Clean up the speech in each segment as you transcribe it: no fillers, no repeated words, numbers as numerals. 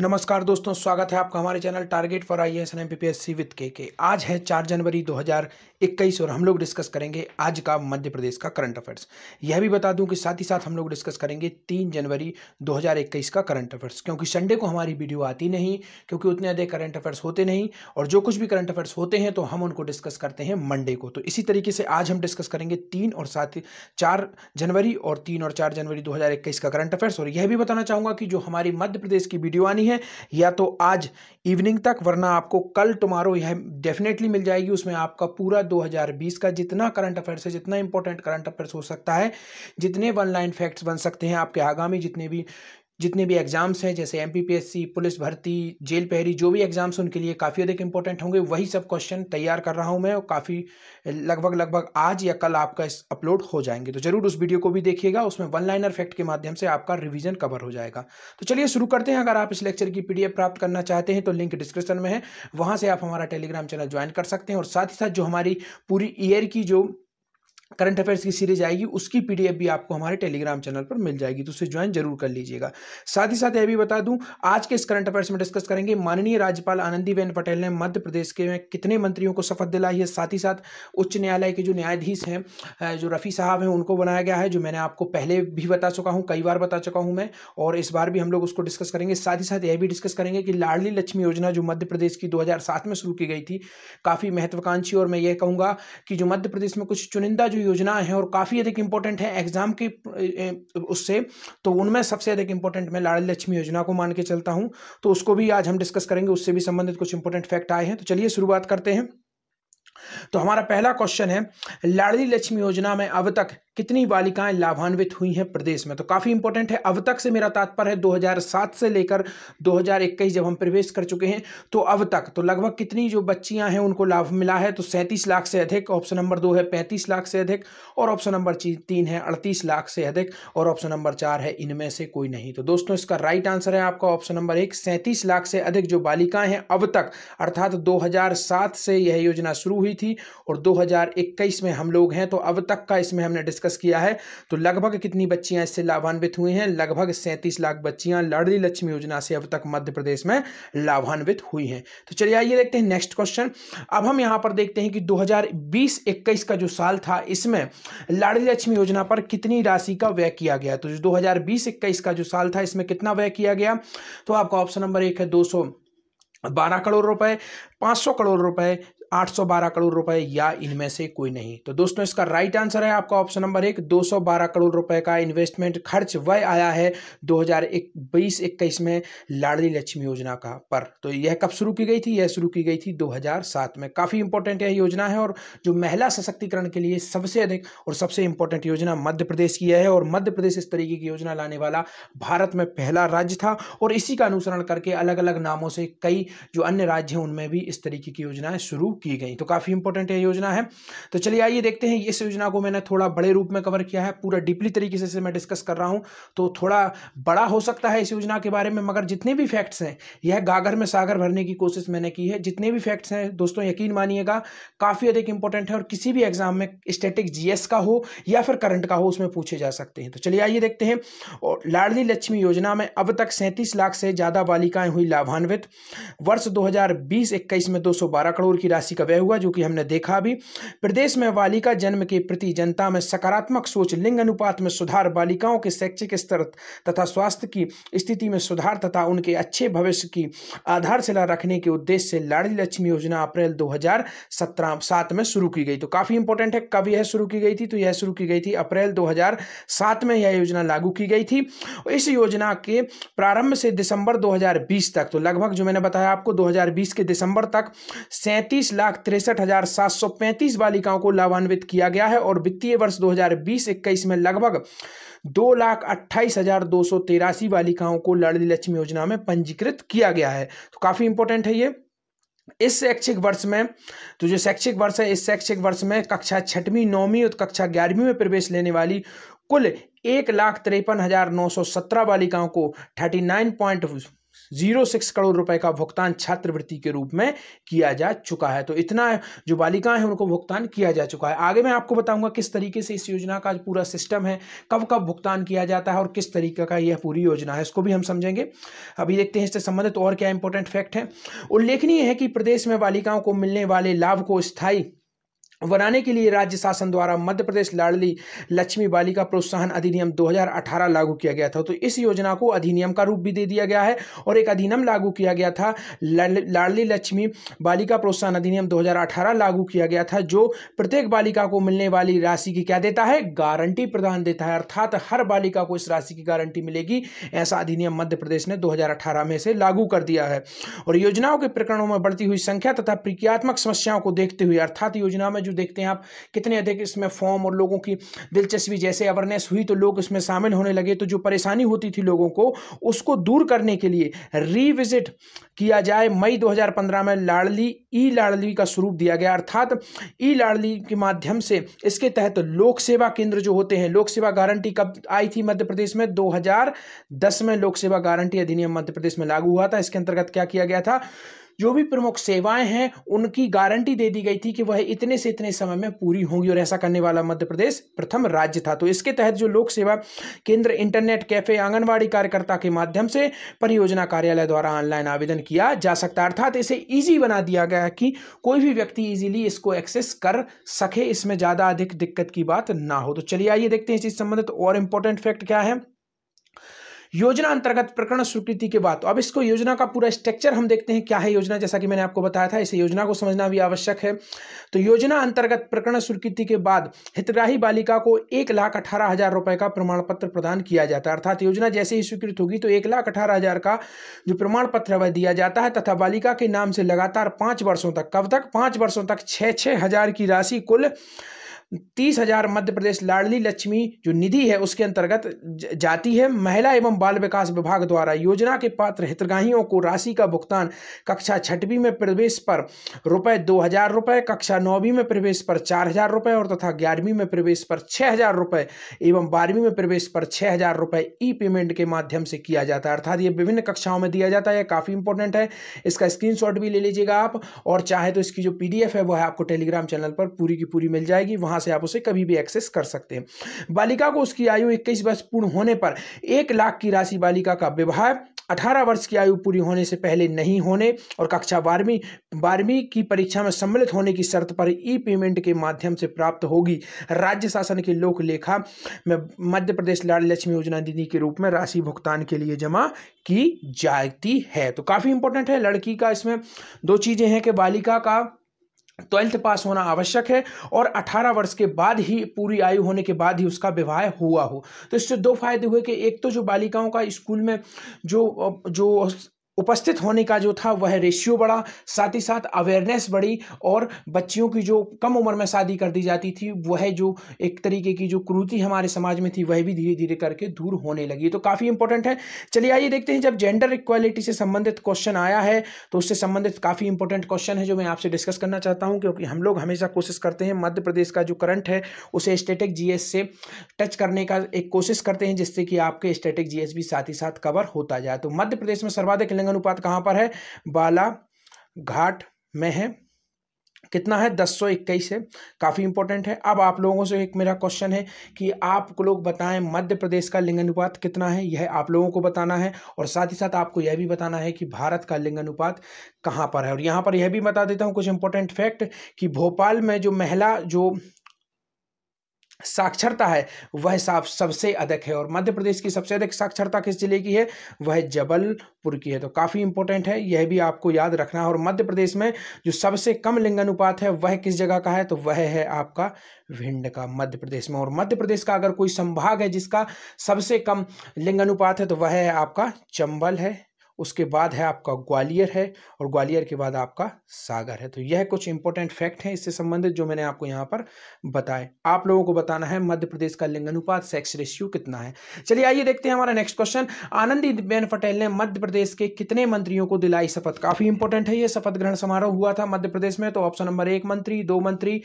नमस्कार दोस्तों, स्वागत है आपका हमारे channel target for IAS and MPPSC with K. आज है 4 जनवरी 2021 और हम लोग डिस्कस करेंगे आज का मध्य प्रदेश का करंट अफेयर्स। यह भी बता दूं कि साथ ही साथ हम लोग डिस्कस करेंगे 3 जनवरी 2021 का करंट अफेयर्स, क्योंकि संडे को हमारी वीडियो आती नहीं, क्योंकि उतने अधिक करंट अफेयर्स होते नहीं और जो कुछ भी करंट अफेयर्स होते हैं तो हम उनको डिस्कस करते हैं मंडे को। तो इसी तरीके से आज हम डिस्कस करेंगे 3 और 4 जनवरी 2021 का करंट अफेयर्स। और यह भी बताना चाहूँगा कि जो हमारी मध्य प्रदेश की वीडियो आनी है या तो आज इवनिंग तक वरना आपको कल टुमारो यह डेफिनेटली मिल जाएगी। उसमें आपका पूरा 2020 का जितना करंट अफेयर्स है, जितना इंपॉर्टेंट करंट अफेयर्स हो सकता है, जितने वन लाइन फैक्ट्स बन सकते हैं आपके आगामी जितने भी एग्जाम्स हैं, जैसे एमपीपीएससी, पुलिस भर्ती, जेल पहरी, जो भी एग्जाम्स उनके लिए काफ़ी अधिक इंपॉर्टेंट होंगे, वही सब क्वेश्चन तैयार कर रहा हूं मैं और काफ़ी लगभग आज या कल आपका अपलोड हो जाएंगे। तो जरूर उस वीडियो को भी देखिएगा, उसमें वन लाइनर फैक्ट के माध्यम से आपका रिवीजन कवर हो जाएगा। तो चलिए शुरू करते हैं। अगर आप इस लेक्चर की PDF प्राप्त करना चाहते हैं तो लिंक डिस्क्रिप्शन में है, वहाँ से आप हमारा टेलीग्राम चैनल ज्वाइन कर सकते हैं और साथ ही साथ जो हमारी पूरी ईयर की जो करंट अफेयर्स की सीरीज आएगी उसकी PDF भी आपको हमारे टेलीग्राम चैनल पर मिल जाएगी, तो उसे ज्वाइन जरूर कर लीजिएगा। साथ ही साथ यह भी बता दूं, आज के इस करंट अफेयर्स में डिस्कस करेंगे माननीय राज्यपाल आनंदीबेन पटेल ने मध्य प्रदेश के में कितने मंत्रियों को शपथ दिलाई है। साथ ही साथ उच्च न्यायालय के जो न्यायाधीश हैं, जो रफ़ी साहब हैं, उनको बनाया गया है, जो मैंने आपको पहले भी बता चुका हूँ, कई बार बता चुका हूँ मैं, और इस बार भी हम लोग उसको डिस्कस करेंगे। साथ ही साथ यह भी डिस्कस करेंगे कि लाडली लक्ष्मी योजना जो मध्य प्रदेश की 2007 में शुरू की गई थी, काफ़ी महत्वाकांक्षी, और मैं ये कहूँगा कि जो मध्य प्रदेश में कुछ चुनिंदा योजनाएं हैं और काफी अधिक इंपॉर्टेंट है एग्जाम के उससे, तो उनमें सबसे अधिक इंपॉर्टेंट मैं लाडली लक्ष्मी योजना को मान के चलता हूं, तो उसको भी आज हम डिस्कस करेंगे। उससे भी संबंधित कुछ इंपॉर्टेंट फैक्ट आए हैं, तो चलिए शुरुआत करते हैं। तो हमारा पहला क्वेश्चन है, लाडली लक्ष्मी योजना में अब तक कितनी बालिकाएं लाभान्वित हुई हैं प्रदेश में। तो काफ़ी इंपॉर्टेंट है। अब तक से मेरा तात्पर्य है 2007 से लेकर 2021 जब हम प्रवेश कर चुके हैं, तो अब तक तो लगभग कितनी जो बच्चियां हैं उनको लाभ मिला है। तो 37 लाख से अधिक, ऑप्शन नंबर 2 है 35 लाख से अधिक, और ऑप्शन नंबर 3 है 38 लाख से अधिक, और ऑप्शन नंबर 4 है इनमें से कोई नहीं। तो दोस्तों इसका राइट आंसर है आपका ऑप्शन नंबर 1, 37 लाख से अधिक जो बालिकाएं हैं अब तक, अर्थात 2007 से यह योजना शुरू हुई थी और 2021 में हम लोग हैं, तो अब तक का इसमें हमने डिस्कस किया है। तो लगभग कितनी बच्चियां इससे लाभान्वित हुई हैं, लगभग 37 लाख बच्चियां लाडली लक्ष्मी योजना से अब तक मध्य प्रदेश में लाभान्वित हुई हैं। तो चलिए आइए देखते हैं नेक्स्ट क्वेश्चन। अब हम यहां पर देखते हैं कि 2020-21 का जो साल था, इसमें लाडली लक्ष्मी योजना पर कितनी राशि का व्यय किया गया। तो 2020-21 का जो साल था, इसमें कितना व्यय किया गया। तो आपका ऑप्शन नंबर 1 है 212 करोड़ रुपए, 500 करोड़ रुपए, 812 करोड़ रुपए, या इनमें से कोई नहीं। तो दोस्तों इसका राइट आंसर है आपका ऑप्शन नंबर 1, 212 करोड़ रुपए का इन्वेस्टमेंट खर्च व्यय आया है 2020-21 में लाडली लक्ष्मी योजना का पर। तो यह कब शुरू की गई थी, यह शुरू की गई थी 2007 में। काफ़ी इंपॉर्टेंट यह योजना है और जो महिला सशक्तिकरण के लिए सबसे अधिक और सबसे इंपॉर्टेंट योजना मध्य प्रदेश की है, और मध्य प्रदेश इस तरीके की योजना लाने वाला भारत में पहला राज्य था, और इसी का अनुसरण करके अलग अलग नामों से कई जो अन्य राज्य हैं उनमें भी इस तरीके की योजनाएं शुरू की गई। तो काफी इंपॉर्टेंट यह योजना है। तो चलिए आइए देखते हैं। इस योजना को मैंने थोड़ा बड़े रूप में कवर किया है, पूरा डीपली तरीके से मैं डिस्कस कर रहा हूं, तो थोड़ा बड़ा हो सकता है इस योजना के बारे में, मगर जितने भी फैक्ट्स हैं यह गागर में सागर भरने की कोशिश मैंने की है। जितने भी फैक्ट्स हैं दोस्तों, यकीन मानिएगा काफी अधिक इंपॉर्टेंट है और किसी भी एग्जाम में स्टैटिक GS का हो या फिर करंट का हो, उसमें पूछे जा सकते हैं। तो चलिए आइए देखते हैं। और लाडली लक्ष्मी योजना में अब तक 37 लाख से ज्यादा बालिकाएं हुई लाभान्वित। वर्ष 2020-21 में 212 करोड़ की राशि का व्यय हुआ, जो कि हमने देखा अभी। प्रदेश में बालिका जन्म के प्रति जनता में सकारात्मक सोच, लिंग अनुपात में सुधार, बालिकाओं के शैक्षिक स्तर तथा स्वास्थ्य की स्थिति में सुधार तथा उनके अच्छे भविष्य की आधारशिला रखने के उद्देश्य से लाडली लक्ष्मी योजना अप्रैल 2007 में शुरू की गई। तो काफी इंपॉर्टेंट है कब यह शुरू की गई थी। तो यह शुरू की गई थी अप्रैल 2007 में, यह योजना लागू की गई थी। इस योजना के प्रारंभ से दिसंबर 2020 तक, तो लगभग जो मैंने बताया आपको 2020 के दिसंबर तक 37,63,735 बालिकाओं को लाभान्वित किया गया है, और वित्तीय वर्ष 2020-21 में लगभग 2,28,283 बालिकाओं को लाडली लक्ष्मी योजना में पंजीकृत किया गया है। तो काफी इंपॉर्टेंट है ये। इस शैक्षिक वर्ष में, तो जो शैक्षिक वर्ष है, इस शैक्षिक वर्ष में कक्षा 6वीं 9वीं और कक्षा 11वीं में प्रवेश लेने वाली कुल 1,53,917 बालिकाओं को 39 06 करोड़ रुपए का भुगतान छात्रवृत्ति के रूप में किया जा चुका है। तो इतना जो बालिकाएं हैं उनको भुगतान किया जा चुका है। आगे मैं आपको बताऊंगा किस तरीके से इस योजना का पूरा सिस्टम है, कब कब भुगतान किया जाता है और किस तरीके का यह पूरी योजना है, इसको भी हम समझेंगे। अभी देखते हैं इससे संबंधित और क्या इंपॉर्टेंट फैक्ट है। उल्लेखनीय है कि प्रदेश में बालिकाओं को मिलने वाले लाभ को स्थायी बनाने के लिए राज्य शासन द्वारा मध्य प्रदेश लाडली लक्ष्मी बालिका प्रोत्साहन अधिनियम 2018 लागू किया गया था। तो इस योजना को अधिनियम का रूप भी दे दिया गया है और एक अधिनियम लागू किया गया था, लाडली लक्ष्मी बालिका प्रोत्साहन अधिनियम 2018 लागू किया गया था, जो प्रत्येक बालिका को मिलने वाली राशि की क्या देता है, गारंटी प्रदान देता है। अर्थात हर बालिका को इस राशि की गारंटी मिलेगी, ऐसा अधिनियम मध्य प्रदेश ने 2018 में से लागू कर दिया है। और योजनाओं के प्रकरणों में बढ़ती हुई संख्या तथा प्रक्रियात्मक समस्याओं को देखते हुए, अर्थात योजना में जो देखते हैं आप कितने अधिक इसमें फॉर्म और लोगों की दिलचस्पी, जैसे अवेयरनेस हुई तो लोग इसमें शामिल होने लगे, तो जो परेशानी होती थी लोगों को उसको दूर करने के लिए रिविजिट किया जाए। मई 2015 में लाडली ई लाडली का स्वरूप दिया गया, अर्थात ई लाडली के माध्यम से इसके तहत लोक सेवा केंद्र जो होते हैं, लोक सेवा गारंटी कब आई थी मध्य प्रदेश में, 2010 में लोक सेवा गारंटी अधिनियम मध्य प्रदेश में लागू हुआ था। इसके अंतर्गत क्या किया गया था, जो भी प्रमुख सेवाएं हैं उनकी गारंटी दे दी गई थी कि वह इतने से इतने समय में पूरी होंगी और ऐसा करने वाला मध्य प्रदेश प्रथम राज्य था। तो इसके तहत जो लोक सेवा केंद्र, इंटरनेट कैफे, आंगनवाड़ी कार्यकर्ता के माध्यम से परियोजना कार्यालय द्वारा ऑनलाइन आवेदन किया जा सकता है। अर्थात इसे ईजी बना दिया गया कि कोई भी व्यक्ति ईजिली इसको एक्सेस कर सके, इसमें ज़्यादा अधिक दिक्कत की बात ना हो। तो चलिए आइए देखते हैं इससे संबंधित और इंपॉर्टेंट फैक्ट क्या है। योजना अंतर्गत प्रकरण स्वीकृति के बाद, अब इसको योजना का पूरा स्ट्रक्चर हम देखते हैं क्या है योजना। जैसा कि मैंने आपको बताया था, इसे योजना को समझना भी आवश्यक है। तो योजना अंतर्गत प्रकरण स्वीकृति के बाद हितग्राही बालिका को 1,18,000 रुपए का प्रमाण पत्र प्रदान किया जाता है। अर्थात योजना जैसे ही स्वीकृत होगी तो 1,18,000 का जो प्रमाण पत्र है वह दिया जाता है तथा बालिका के नाम से लगातार 5 वर्षों तक, कब तक, 5 वर्षों तक 6,000 की राशि कुल 30,000 मध्य प्रदेश लाडली लक्ष्मी जो निधि है उसके अंतर्गत जाती है। महिला एवं बाल विकास विभाग द्वारा योजना के पात्र हितग्राहियों को राशि का भुगतान कक्षा 6वीं में प्रवेश पर ₹2,000, कक्षा 9वीं में प्रवेश पर ₹4,000 और तथा 11वीं में प्रवेश पर ₹6,000 एवं 12वीं में प्रवेश पर ₹6,000 ई पेमेंट के माध्यम से किया जाता है। अर्थात ये विभिन्न कक्षाओं में दिया जाता है, काफ़ी इंपॉर्टेंट है। इसका स्क्रीनशॉट भी ले लीजिएगा आप, और चाहे तो इसकी जो PDF है वह आपको टेलीग्राम चैनल पर पूरी की पूरी मिल जाएगी, वहाँ से आप उसे कभी भी एक्सेस कर सकते हैं। बालिका को उसकी आयु 21 वर्ष पूर्ण होने पर 1,00,000 की राशि, बालिका का विवाह 18 वर्ष की आयु पूरी होने से पहले नहीं होने और कक्षा 12वीं की परीक्षा में सम्मिलित होने की शर्त पर ई पेमेंट के माध्यम से प्राप्त होगी। राज्य शासन के लोक लेखा में मध्य प्रदेश लाडली लक्ष्मी योजना निधि के रूप में राशि भुगतान के लिए जमा की जाती है। तो काफ़ी इंपॉर्टेंट है। लड़की का इसमें दो चीज़ें हैं कि बालिका का 12th पास होना आवश्यक है और 18 वर्ष के बाद ही, पूरी आयु होने के बाद ही उसका विवाह हुआ हो। तो इससे दो फायदे हुए कि एक तो जो बालिकाओं का स्कूल में जो उपस्थित होने का जो था वह रेशियो बढ़ा, साथ ही साथ अवेयरनेस बढ़ी और बच्चियों की जो कम उम्र में शादी कर दी जाती थी वह जो एक तरीके की जो कुरीति हमारे समाज में थी वह भी धीरे धीरे करके दूर होने लगी। तो काफ़ी इंपॉर्टेंट है। चलिए आइए देखते हैं, जब जेंडर इक्वालिटी से संबंधित क्वेश्चन आया है तो उससे संबंधित काफ़ी इंपॉर्टेंट क्वेश्चन है जो मैं आपसे डिस्कस करना चाहता हूँ, क्योंकि हम लोग हमेशा कोशिश करते हैं मध्य प्रदेश का जो करंट है उसे स्टैटिक GS से टच करने का एक कोशिश करते हैं, जिससे कि आपके स्टैटिक GS भी साथ ही साथ कवर होता जाए। तो मध्य प्रदेश में सर्वाधिक अनुपात कहां पर है, बालाघाट में है। कितना है, 1021 है। काफ़ी इंपॉर्टेंट है। अब आप लोगों से एक मेरा क्वेश्चन है कि आप लोग बताएं मध्य प्रदेश का लिंगानुपात कितना है, यह आप लोगों को बताना है और साथ ही साथ आपको यह भी बताना है कि भारत का लिंगानुपात कहां पर है। और यहां पर यह भी बता देता हूं कुछ इंपॉर्टेंट फैक्ट कि भोपाल में जो महिला जो साक्षरता है वह सबसे अधिक है और मध्य प्रदेश की सबसे अधिक साक्षरता किस जिले की है, वह जबलपुर की है। तो काफ़ी इंपॉर्टेंट है, यह भी आपको याद रखना है। और मध्य प्रदेश में जो सबसे कम लिंगानुपात है वह किस जगह का है, तो वह है आपका भिंड का, मध्य प्रदेश में। और मध्य प्रदेश का अगर कोई संभाग है जिसका सबसे कम लिंगानुपात है तो वह है आपका चंबल है, उसके बाद है आपका ग्वालियर है और ग्वालियर के बाद आपका सागर है। तो यह कुछ इंपॉर्टेंट फैक्ट हैं इससे संबंधित जो मैंने आपको यहाँ पर बताए। आप लोगों को बताना है मध्य प्रदेश का लिंगानुपात सेक्स रेशियो कितना है। चलिए आइए देखते हैं हमारा नेक्स्ट क्वेश्चन। आनंदीबेन पटेल ने मध्य प्रदेश के कितने मंत्रियों को दिलाई शपथ। काफ़ी इंपॉर्टेंट है। यह शपथ ग्रहण समारोह हुआ था मध्य प्रदेश में। तो ऑप्शन नंबर 1 मंत्री, 2 मंत्री,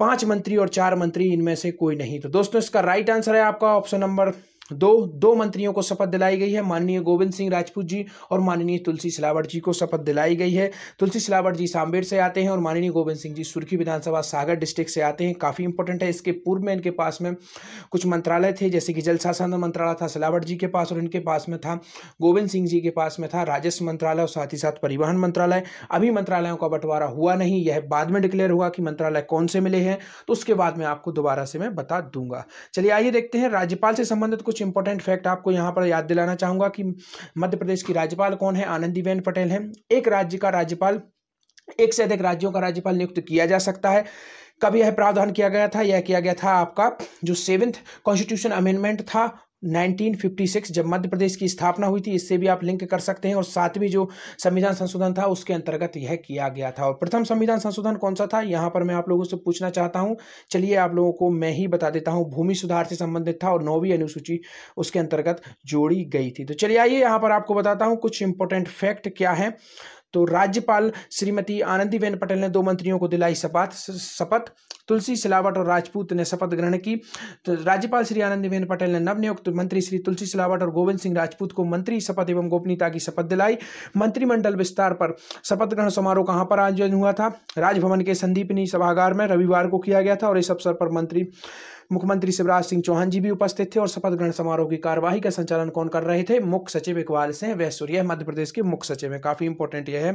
5 मंत्री और 4 मंत्री, इनमें से कोई नहीं। तो दोस्तों इसका राइट आंसर है आपका ऑप्शन नंबर दो मंत्रियों को शपथ दिलाई गई है, माननीय गोविंद सिंह राजपूत जी और माननीय तुलसी सिलावट जी को शपथ दिलाई गई है। तुलसी सिलावट जी सांबेर से आते हैं और माननीय गोविंद सिंह जी सुर्खी विधानसभा सागर डिस्ट्रिक्ट से आते हैं। काफ़ी इंपॉर्टेंट है। इसके पूर्व में इनके पास में कुछ मंत्रालय थे, जैसे कि जल शासन मंत्रालय था सिलावट जी के पास और इनके पास में था गोविंद सिंह जी के पास में था राजस्व मंत्रालय और साथ ही साथ परिवहन मंत्रालय। अभी मंत्रालयों का बंटवारा हुआ नहीं, यह बाद में डिक्लेयर हुआ कि मंत्रालय कौन से मिले हैं, तो उसके बाद में आपको दोबारा से मैं बता दूंगा। चलिए आइए देखते हैं राज्यपाल से संबंधित कुछ इंपॉर्टेंट फैक्ट आपको यहां पर याद दिलाना चाहूंगा कि मध्य प्रदेश की राज्यपाल कौन है, आनंदीबेन पटेल हैं। एक राज्य का राज्यपाल, एक से अधिक राज्यों का राज्यपाल नियुक्त किया जा सकता है। कब यह प्रावधान किया गया था? यह किया गया था आपका जो 7th कॉन्स्टिट्यूशन अमेंडमेंट था 1956, जब मध्य प्रदेश की स्थापना हुई थी, इससे भी आप लिंक कर सकते हैं। और 7वीं जो संविधान संशोधन था उसके अंतर्गत यह किया गया था। और प्रथम संविधान संशोधन कौन सा था, यहाँ पर मैं आप लोगों से पूछना चाहता हूँ। चलिए आप लोगों को मैं ही बता देता हूँ, भूमि सुधार से संबंधित था और 9वीं अनुसूची उसके अंतर्गत जोड़ी गई थी। तो चलिए आइए यहाँ पर आपको बताता हूँ कुछ इंपॉर्टेंट फैक्ट क्या है। तो राज्यपाल श्रीमती आनंदीबेन पटेल ने दो मंत्रियों को दिलाई शपथ, तुलसी सिलावट और राजपूत ने शपथ ग्रहण की। तो राज्यपाल श्री आनंदीबेन पटेल ने नवनियुक्त मंत्री श्री तुलसी सिलावट और गोविंद सिंह राजपूत को मंत्री शपथ एवं गोपनीयता की शपथ दिलाई। मंत्रिमंडल विस्तार पर शपथ ग्रहण समारोह कहाँ पर आयोजन हुआ था? राजभवन के संदीपनी सभागार में रविवार को किया गया था और इस अवसर पर मुख्यमंत्री शिवराज सिंह चौहान जी भी उपस्थित थे। और शपथ ग्रहण समारोह की कार्यवाही का संचालन कौन कर रहे थे? मुख्य सचिव इकबाल सिंह वैसूर्या, मध्य प्रदेश के मुख्य सचिव है। काफी इंपॉर्टेंट यह है।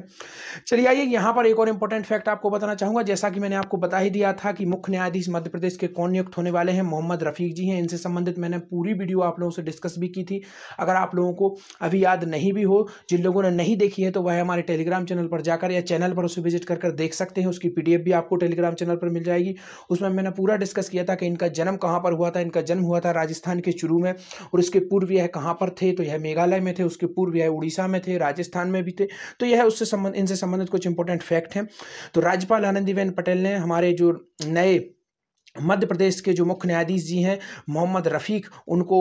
चलिए आइए यहाँ पर एक और इंपॉर्टेंट फैक्ट आपको बताना चाहूंगा। जैसा कि मैंने आपको बता ही दिया था कि मुख्य न्यायाधीश मध्य प्रदेश के कौन नियुक्त होने वाले हैं? मोहम्मद रफीक जी हैं। इनसे संबंधित मैंने पूरी वीडियो आप लोगों से डिस्कस भी की थी। अगर आप लोगों को अभी याद नहीं भी हो, जिन लोगों ने नहीं देखी है, तो वह हमारे टेलीग्राम चैनल पर जाकर या चैनल पर उसे विजिट कर देख सकते हैं। उसकी पीडीएफ भी आपको टेलीग्राम चैनल पर मिल जाएगी। उसमें मैंने पूरा डिस्कस किया था कि इनका जन्म कहाँ पर हुआ था। इनका जन्म हुआ था राजस्थान के चूरू में और इसके पूर्व यह कहाँ पर थे? तो यह मेघालय में थे, उसके पूर्व यह उड़ीसा में थे, राजस्थान में भी थे। तो यह उससे संबंध इनसे संबंधित कुछ इंपॉर्टेंट फैक्ट हैं। तो राज्यपाल आनंदीबेन पटेल ने हमारे जो नए मध्य प्रदेश के जो मुख्य न्यायाधीश जी हैं मोहम्मद रफ़ीक, उनको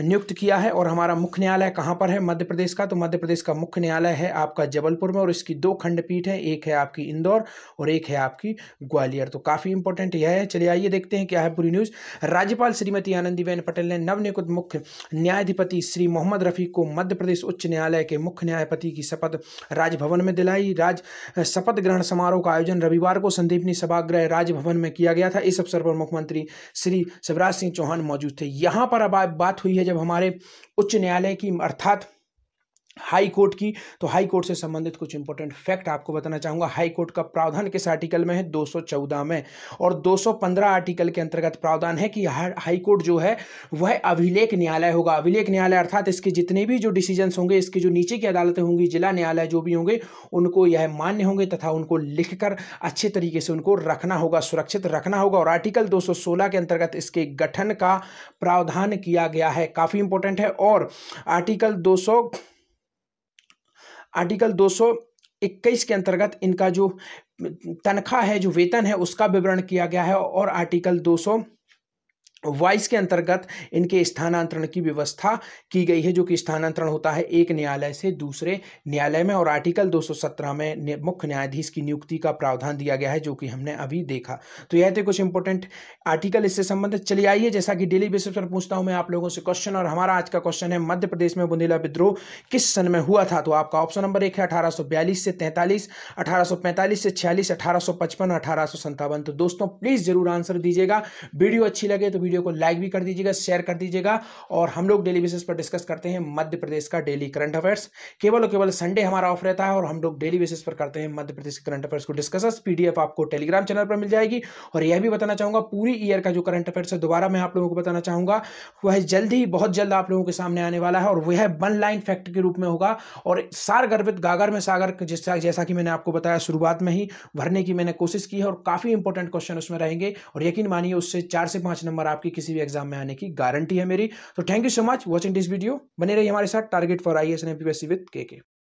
नियुक्त किया है। और हमारा मुख्य न्यायालय कहाँ पर है मध्य प्रदेश का? तो मध्य प्रदेश का मुख्य न्यायालय है आपका जबलपुर में और इसकी 2 खंडपीठ हैं, एक है आपकी इंदौर और एक है आपकी ग्वालियर। तो काफ़ी इंपॉर्टेंट यह है। चलिए आइए देखते हैं क्या है पूरी न्यूज़। राज्यपाल श्रीमती आनंदीबेन पटेल ने नवनियुक्त मुख्य न्यायाधिपति श्री मोहम्मद रफ़ीक को मध्य प्रदेश उच्च न्यायालय के मुख्य न्यायाधिपति की शपथ राजभवन में दिलाई। शपथ ग्रहण समारोह का आयोजन रविवार को संदीपनी सभागृह राजभवन में किया गया था। इस अवसर मुख्यमंत्री श्री शिवराज सिंह चौहान मौजूद थे। यहां पर अब बात हुई है जब हमारे उच्च न्यायालय की अर्थात हाई कोर्ट की, तो हाई कोर्ट से संबंधित कुछ इंपॉर्टेंट फैक्ट आपको बताना चाहूंगा। हाई कोर्ट का प्रावधान किस आर्टिकल में है? 214 में। और 215 आर्टिकल के अंतर्गत प्रावधान है कि हाई कोर्ट जो है वह अभिलेख न्यायालय होगा। अभिलेख न्यायालय अर्थात इसके जितने भी जो डिसीजंस होंगे, इसके जो नीचे की अदालतें होंगी, जिला न्यायालय जो भी होंगे, उनको यह मान्य होंगे तथा उनको लिखकर अच्छे तरीके से उनको रखना होगा, सुरक्षित रखना होगा। और आर्टिकल 216 के अंतर्गत इसके गठन का प्रावधान किया गया है। काफी इंपॉर्टेंट है। और आर्टिकल 221 के अंतर्गत इनका जो तनख्वाह है, जो वेतन है, उसका विवरण किया गया है। और आर्टिकल 222 के अंतर्गत इनके स्थानांतरण की व्यवस्था की गई है, जो कि स्थानांतरण होता है एक न्यायालय से दूसरे न्यायालय में। और आर्टिकल 217 में मुख्य न्यायाधीश की नियुक्ति का प्रावधान दिया गया है, जो कि हमने अभी देखा। तो यह थे कुछ इंपॉर्टेंट आर्टिकल इससे संबंधित। चलिए आइए, जैसा कि डेली बेसिस पर पूछता हूँ मैं आप लोगों से क्वेश्चन, और हमारा आज का क्वेश्चन है मध्य प्रदेश में बुंदेला विद्रोह किस सन में हुआ था? तो आपका ऑप्शन नंबर 1 है 1842 से 43, 1845 से 46, 1855, 1857। तो दोस्तों प्लीज जरूर आंसर दीजिएगा। वीडियो अच्छी लगे तो वीडियो को लाइक भी कर दीजिएगा, शेयर कर दीजिएगा। और हम लोग डेली बेसिस पर डिस्कस करते हैं मध्य प्रदेश का डेली करंट अफेयर्स। केवल और केवल संडे हमारा ऑफ रहता है और हम लोग डेली बेसिस पर करते हैं मध्य प्रदेश के करंट अफेयर्स को डिस्कस। पीडीएफ आपको टेलीग्राम चैनल पर मिल जाएगी। और यह भी बताना चाहूंगा, पूरी ईयर का जो करंट अफेयर्स है दोबारा मैं आप लोगों को बताना चाहूंगा, वह जल्द ही बहुत जल्द आप लोगों के सामने आने वाला है। और वह वन लाइन फैक्ट के रूप में होगा और सार गर्भित गागर में सागर, जैसा कि मैंने आपको बताया शुरुआत में ही, भरने की मैंने कोशिश की है। और काफी इंपॉर्टेंट क्वेश्चन उसमें रहेंगे और यकीन मानिए उससे 4 से 5 नंबर आपकी किसी भी एग्जाम में आने की गारंटी है मेरी। तो thank you so much watching this video. बने रहिए हमारे साथ target for IAS and MPPSC with KK।